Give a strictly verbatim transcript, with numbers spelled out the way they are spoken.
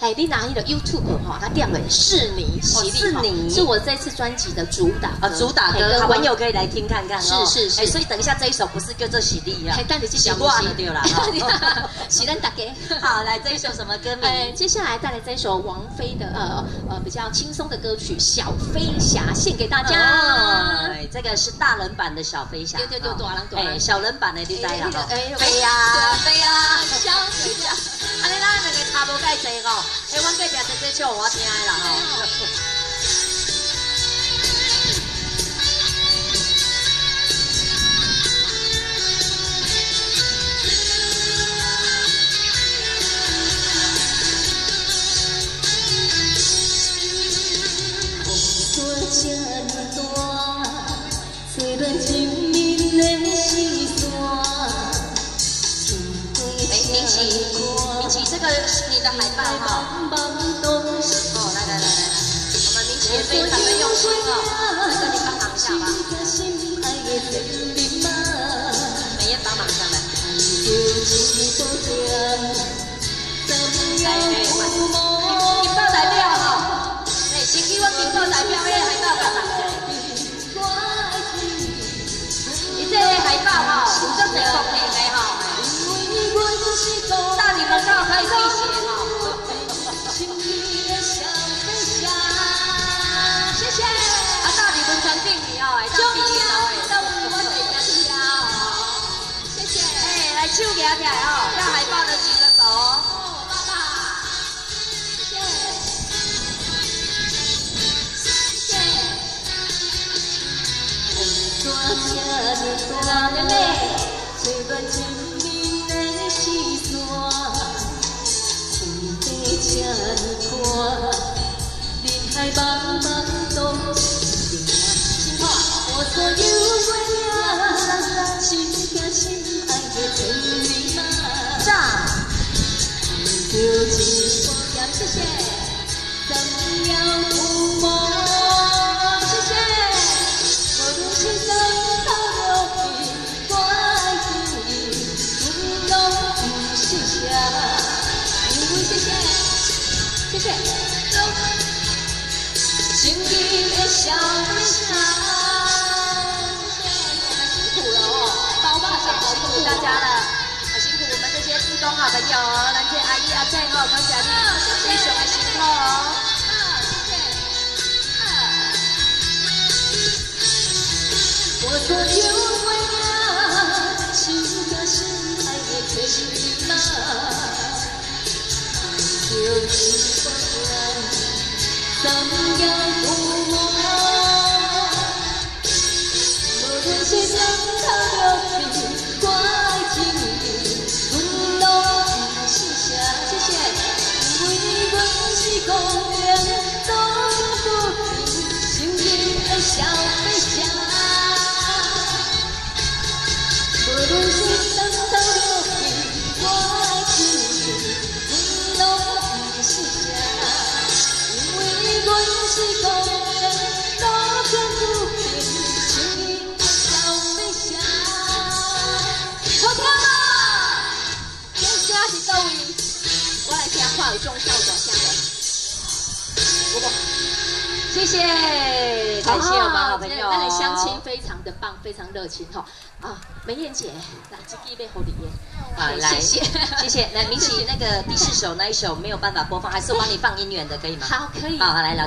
哎，你拿你的 YouTube 哈，它点了是你，是你，是我这次专辑的主打啊，主打歌，好朋友可以来听看看哦。是是是，所以等一下这一首不是叫做喜力啊，但你是喜欢的对啦，喜欢大家。好，来这一首什么歌名？哎，接下来带来这一首王菲的呃呃比较轻松的歌曲《小飞侠》，献给大家。哎，这个是大人版的小飞侠。对对对，大人大人。哎，小人版的你知啦吼？飞呀飞呀，小飞侠。安尼咱两个差无介济哦。 哎，阮这边在在唱，我听的啦吼。风雨这么大，吹乱情人的心酸。哎，明奇，明奇，这个是你的海报哈。 对，咱们用心哦，这个你帮忙一下吧。美艳帮忙上来。来，哎，我，你报代表哦，哎，请给我评报代表，哎，海报干啥？你这个海报哈，有这么多品牌哈，大理广告可以自己写哈。 手举起来哦，要海报的举个手。哦，爸爸，谢谢，谢谢。风雨这么大，妹妹，吹乱情人的心酸。天地这么宽，人海茫茫都是情。我所有温柔，心疼心。 谢谢，怎样抚摸？谢谢，我用心等到落雨，我爱你，不懂不谢谢，不谢谢，谢谢。亲爱的小飞侠，谢谢，我们辛苦了哦，包爸爸辛苦大家了，很辛苦我们这些志工好朋友哦，兰姐阿姨阿珍哦，感谢你。 非常的辛苦哦，我所有温柔，心疼心爱的全你妈，爱就一把火，怎样抚摸？无论是冷透热天。 谢谢，感谢我们好朋友。那你相亲非常的棒，非常热情哈。啊，梅艳姐，来这一杯好礼耶。啊，来，谢谢，谢谢。来，明奇那个第四首那一首没有办法播放，还是我帮你放音源的，可以吗？好，可以。好，来，老师。